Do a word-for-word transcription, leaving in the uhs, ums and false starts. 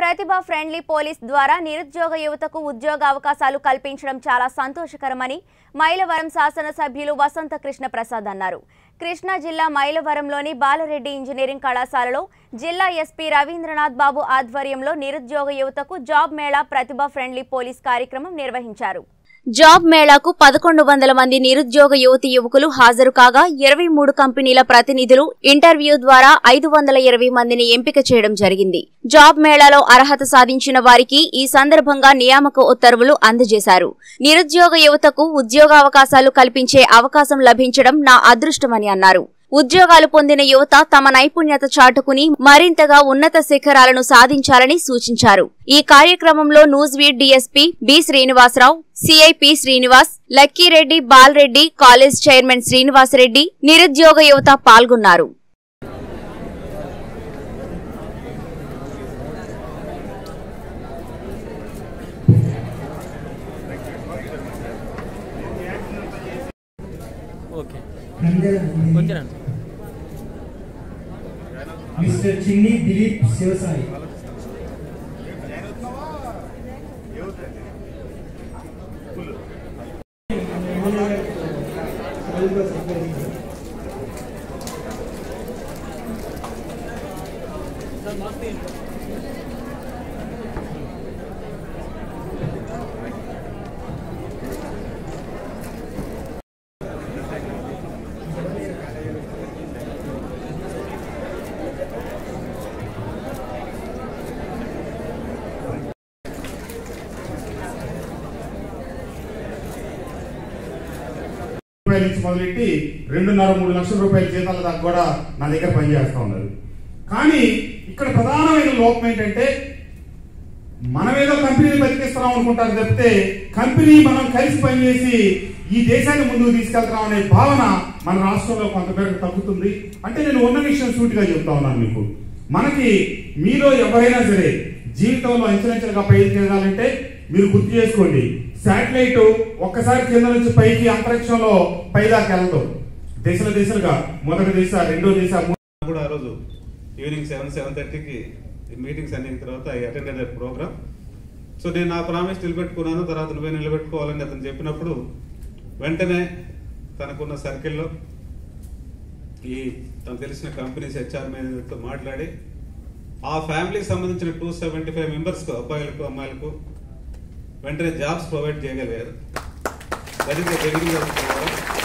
ప్రతిభా friendly police ద్వారా నిరుద్యోగ యువతకు ఉద్యోగ అవకాశాలు కల్పించడం చాలా సంతోషకరమని మైలవరం శాసన సభ్యులు వసంత కృష్ణ ప్రసాద్ అన్నారు. కృష్ణా జిల్లా మైలవరంలోని బాలరెడ్డి ఇంజనీరింగ్ కళాశాలలో జిల్లా ఎస్పీ రవీంద్రనాథ్ బాబు ఆధ్వర్యంలో నిరుద్యోగ యువతకు జాబ్ మేళా ప్రతిభా ఫ్రెండ్లీ పోలీస్ కార్యక్రమం నిర్వహించారు. జాబ్ మేళాకు పదకొండు వందల మంది నిరుద్యోగ యువతి యువకులు హాజరు కాగా ఇరవై మూడు కంపెనీల ప్రతినిధులు ఇంటర్వ్యూ ద్వారా ఐదు వందల ఇరవై మందిని ఎంపిక చేయడం జరిగింది. జాబ్ మేళాలో అర్హత సాధించిన వారికి ఈ సందర్భంగా నియామక ఉత్తర్వులు అందజేశారు. నిరుద్యోగ యువతకు ఉద్యోగ అవకాశాలు కల్పించే అవకాశం లభించడం నా అదృష్టమని అన్నారు. ఉద్యోగాలు పొందిన యువత తమ నైపుణ్యత చాటుకుని మరింతగా ఉన్నత శిఖరాలను సాధించాలని సూచించారు. ఈ కార్యక్రమంలో Nuzvid DSP B Srinivasa Rao, CIP Srinivas, Lakkireddy, Balareddy college chairman Srinivasa Reddy, నిరుద్యోగ యువత పాల్గొన్నారు. मिस्टर चिन्नी दिलीप शिवसाई మొదలెట్టి రెండున్నర మూడు లక్షల రూపాయల జీతాల దాకా కూడా నా దగ్గర పనిచేస్తూ ఉన్నారు. కానీ ఇక్కడ ప్రధానమైన లోపం ఏంటంటే మనం ఏదో కంపెనీని బతికిస్తున్నాం అనుకుంటారు తప్పితే కంపెనీ మనం కలిసి పనిచేసి ఈ దేశాన్ని ముందుకు తీసుకెళ్తున్నాం అనే భావన మన రాష్ట్రంలో కొంతమేరకు తగ్గుతుంది. అంటే నేను ఉన్న విషయం సూటిగా చెప్తా ఉన్నాను మీకు. మనకి మీలో ఎవరైనా సరే జీవితంలో అంచెలంచెలుగా పైకి ఎదగాలంటే మీరు గుర్తు చేసుకోండి, శాటిలైట్ ఒక్కసారి కింద నుంచి పైకి అంతరిక్షంలో పైదాకా వెళ్తాం. దేశల దేశాలుగా మొదటి దేశ రెండో దేశ కూడా ఆ రోజు ఈవినింగ్ సెవెన్ సెవెన్ థర్టీకి మీటింగ్స్ అయిన తర్వాత ఐ అటెండ్ అయ్యే ప్రోగ్రామ్. సో నేను నా ప్రామిస్ నిలబెట్టుకున్నాను, తర్వాత నువ్వే నిలబెట్టుకోవాలని అతను చెప్పినప్పుడు వెంటనే తనకున్న సర్కిల్లో ఈ తను తెలిసిన కంపెనీస్ హెచ్ఆర్ మేనేజర్తో మాట్లాడి ఆ ఫ్యామిలీకి సంబంధించిన టూ సెవెంటీ ఫైవ్ మెంబర్స్కు అబ్బాయిలకు అమ్మాయిలకు వెంటనే జాబ్స్ ప్రొవైడ్ చేయగలిగారు. That is the beginning of the problem.